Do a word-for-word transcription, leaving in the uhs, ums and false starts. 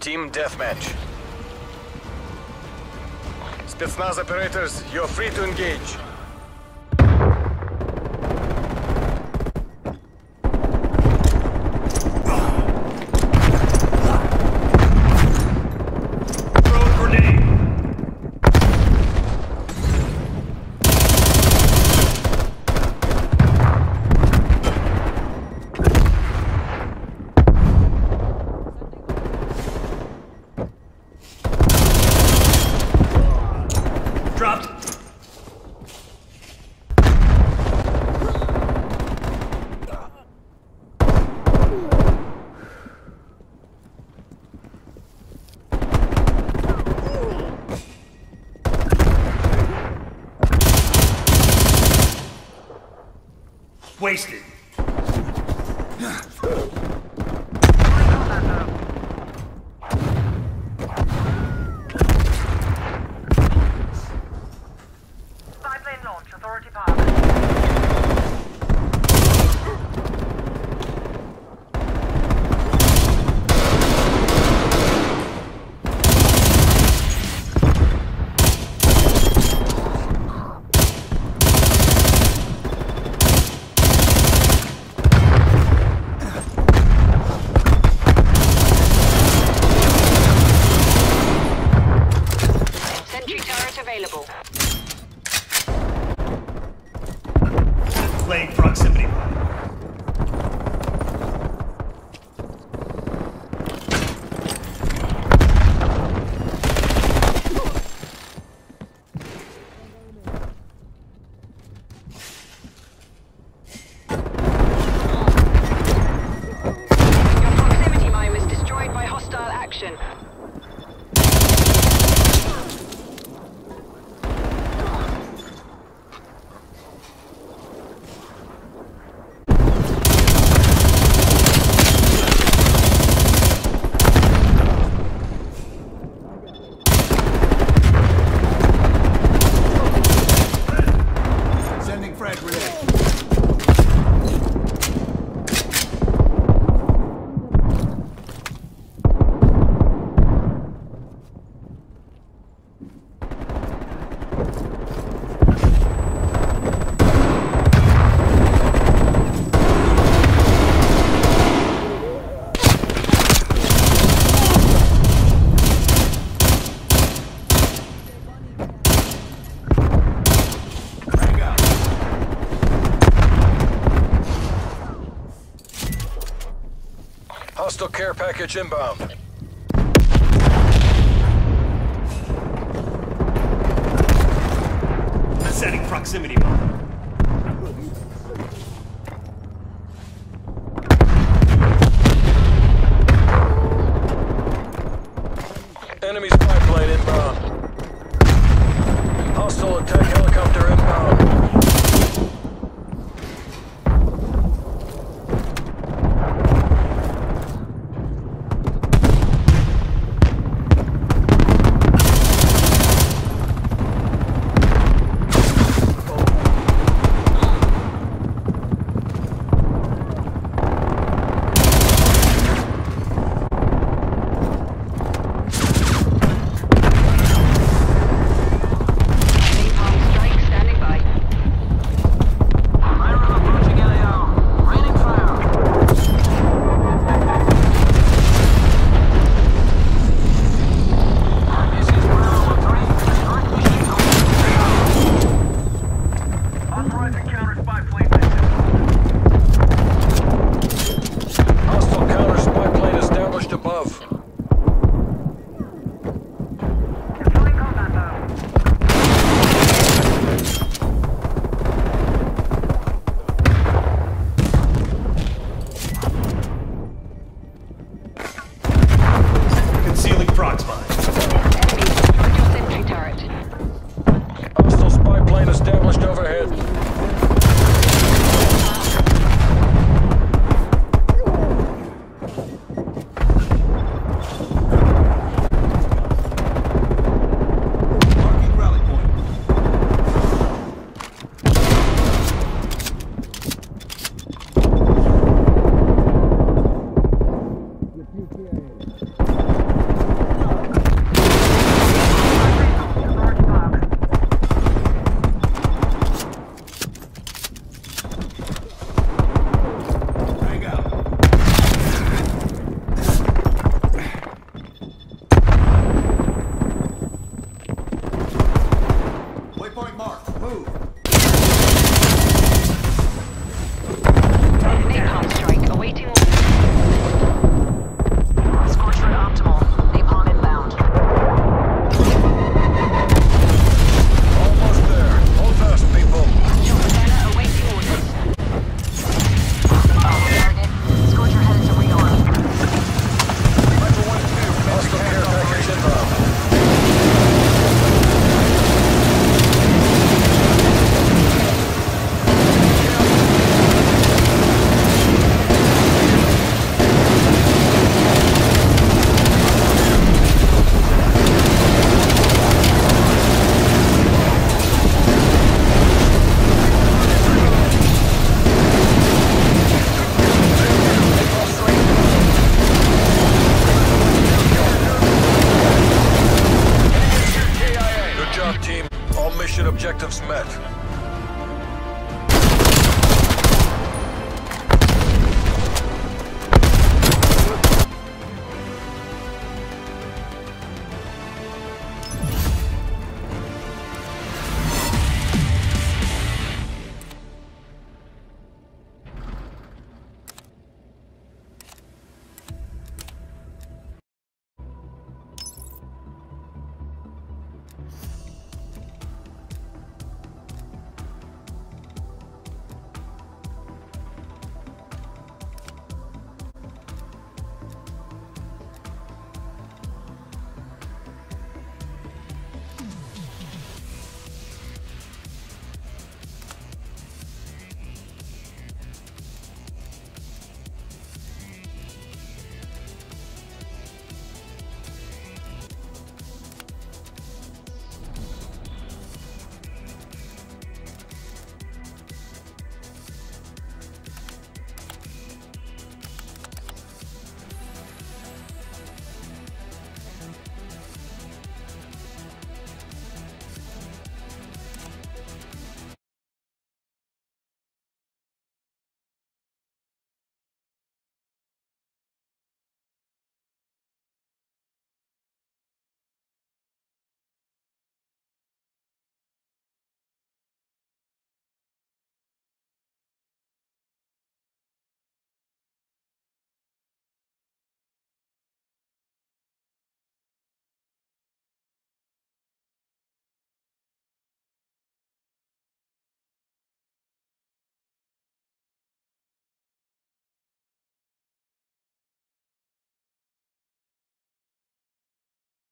Team deathmatch. Spetsnaz operators, you're free to engage. Wasted. Five-lane launch, authority power. Lane proximity. Hostile care package inbound. Setting proximity bomb. Enemy's pipeline inbound. Hostile attack helicopter inbound. Thank you. much.